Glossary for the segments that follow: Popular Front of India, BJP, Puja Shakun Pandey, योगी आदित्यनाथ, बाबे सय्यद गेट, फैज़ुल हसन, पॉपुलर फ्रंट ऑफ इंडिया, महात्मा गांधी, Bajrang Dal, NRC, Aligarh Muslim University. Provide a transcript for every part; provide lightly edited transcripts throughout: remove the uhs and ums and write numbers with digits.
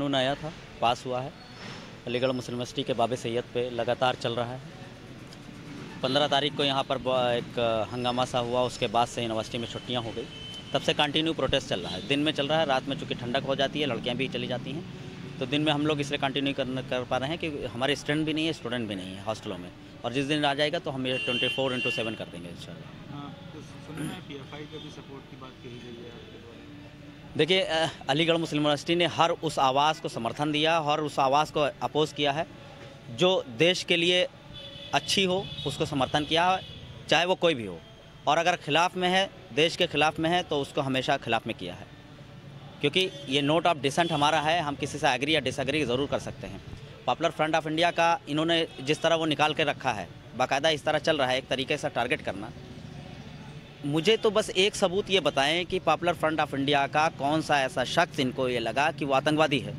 कानून आया था, पास हुआ है, अलीगढ़ मुस्लिम यूनिवर्सिटी के बाबे सैयद पे लगातार चल रहा है। 15 तारीख को यहाँ पर एक हंगामा सा हुआ, उसके बाद से यूनिवर्सिटी में छुट्टियाँ हो गई। तब से कंटिन्यू प्रोटेस्ट चल रहा है, दिन में चल रहा है, रात में चूँकि ठंडक हो जाती है, लड़कियाँ भी चली जाती हैं, तो दिन में हम लोग इसलिए कंटिन्यू कर पा रहे हैं कि हमारे स्टूडेंट भी नहीं है, स्टूडेंट भी नहीं है हॉस्टलों में, और जिस दिन आ जाएगा तो हम ये 24/7 कर देंगे इंशाल्लाह। देखिए, अलीगढ़ मुस्लिम यूनिवर्सिटी ने हर उस आवाज़ को समर्थन दिया, हर उस आवाज़ को अपोज़ किया है जो देश के लिए अच्छी हो, उसको समर्थन किया है, चाहे वो कोई भी हो। और अगर खिलाफ में है, देश के खिलाफ में है, तो उसको हमेशा खिलाफ में किया है, क्योंकि ये नोट ऑफ डिसेंट हमारा है, हम किसी से एग्री या डिसएग्री ज़रूर कर सकते हैं। पॉपुलर फ्रंट ऑफ इंडिया का इन्होंने जिस तरह वो निकाल के रखा है, बाकायदा इस तरह चल रहा है, एक तरीके से टारगेट करना। मुझे तो बस एक सबूत ये बताएं कि पॉपुलर फ्रंट ऑफ इंडिया का कौन सा ऐसा शख्स इनको ये लगा कि वो आतंकवादी है,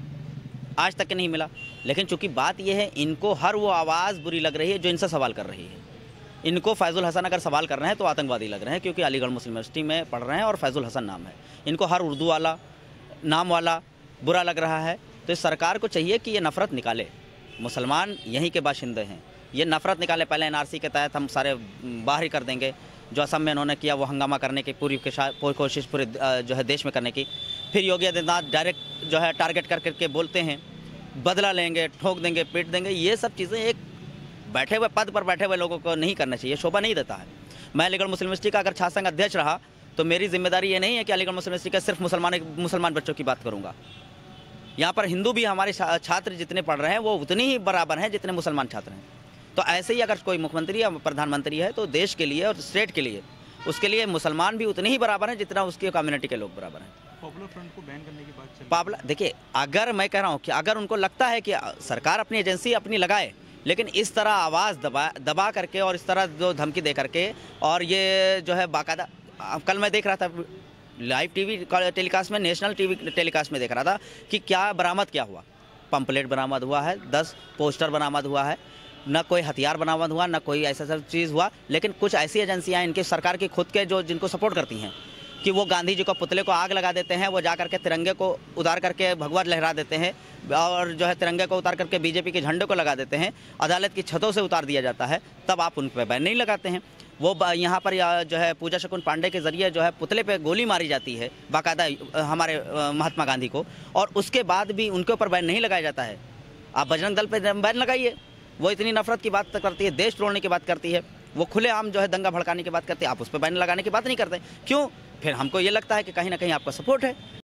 आज तक नहीं मिला। लेकिन चूंकि बात ये है, इनको हर वो आवाज़ बुरी लग रही है जो इनसे सवाल कर रही है। इनको फैज़ुल हसन अगर सवाल कर रहे हैं तो आतंकवादी लग रहे हैं, क्योंकि अलीगढ़ मुस्लिम यूनिवर्सिटी में पढ़ रहे हैं और फैज़ुल हसन नाम है। इनको हर उर्दू वाला नाम वाला बुरा लग रहा है। तो इस सरकार को चाहिए कि ये नफ़रत निकाले। मुसलमान यहीं के बाशिंदे हैं, ये नफ़रत निकाले। पहले NRC के तहत हम सारे बाहर ही कर देंगे, जो असम में उन्होंने किया, वो हंगामा करने की पूरी कोशिश पूरे जो है देश में करने की। फिर योगी आदित्यनाथ डायरेक्ट जो है टारगेट कर करके बोलते हैं बदला लेंगे, ठोक देंगे, पीट देंगे। ये सब चीज़ें एक बैठे हुए पद पर बैठे हुए लोगों को नहीं करना चाहिए, शोभा नहीं देता है। मैं अलीगढ़ मुस्लिम यूनिवर्सिटी का अगर छात्र संघ अध्यक्ष रहा तो मेरी जिम्मेदारी ये नहीं है कि अलीगढ़ मुस्लिम यूनिवर्सिटी का सिर्फ मुसलमान बच्चों की बात करूँगा। यहाँ पर हिंदू भी हमारे छात्र जितने पढ़ रहे हैं वो उतनी ही बराबर हैं जितने मुसलमान छात्र हैं। तो ऐसे ही अगर कोई मुख्यमंत्री या प्रधानमंत्री है तो देश के लिए और स्टेट के लिए, उसके लिए मुसलमान भी उतने ही बराबर हैं जितना उसकी कम्युनिटी के लोग बराबर हैं। पॉपुलर फ्रंट को बैन करने की बात चल रही है। देखिए, अगर मैं कह रहा हूँ कि अगर उनको लगता है कि सरकार अपनी एजेंसी अपनी लगाए, लेकिन इस तरह आवाज़ दबा करके और इस तरह जो धमकी दे करके, और ये जो है बाकायदा, कल मैं देख रहा था लाइव TV टेलीकास्ट में, नेशनल TV टेलीकास्ट में देख रहा था कि क्या बरामद क्या हुआ। पम्पलेट बरामद हुआ है, 10 पोस्टर बरामद हुआ है, ना कोई हथियार बरामद हुआ, ना कोई ऐसा सब चीज़ हुआ। लेकिन कुछ ऐसी एजेंसियां इनके सरकार की खुद के जो जिनको सपोर्ट करती हैं कि वो गांधी जी को पुतले को आग लगा देते हैं, वो जा करके तिरंगे को उतार करके भगवा लहरा देते हैं, और जो है तिरंगे को उतार करके बीजेपी के झंडे को लगा देते हैं, अदालत की छतों से उतार दिया जाता है, तब आप उन पर बैन नहीं लगाते हैं। वो यहाँ पर जो है पूजा शकुन पांडे के ज़रिए जो है पुतले पे गोली मारी जाती है बाकायदा हमारे महात्मा गांधी को, और उसके बाद भी उनके ऊपर बैन नहीं लगाया जाता है। आप बजरंग दल पर बैन लगाइए, वो इतनी नफरत की बात करती है, देश तोड़ने की बात करती है, वो खुलेआम जो है दंगा भड़काने की बात करती है, आप उस पर बैन लगाने की बात नहीं करते क्यों? फिर हमको ये लगता है कि कहीं ना कहीं आपका सपोर्ट है।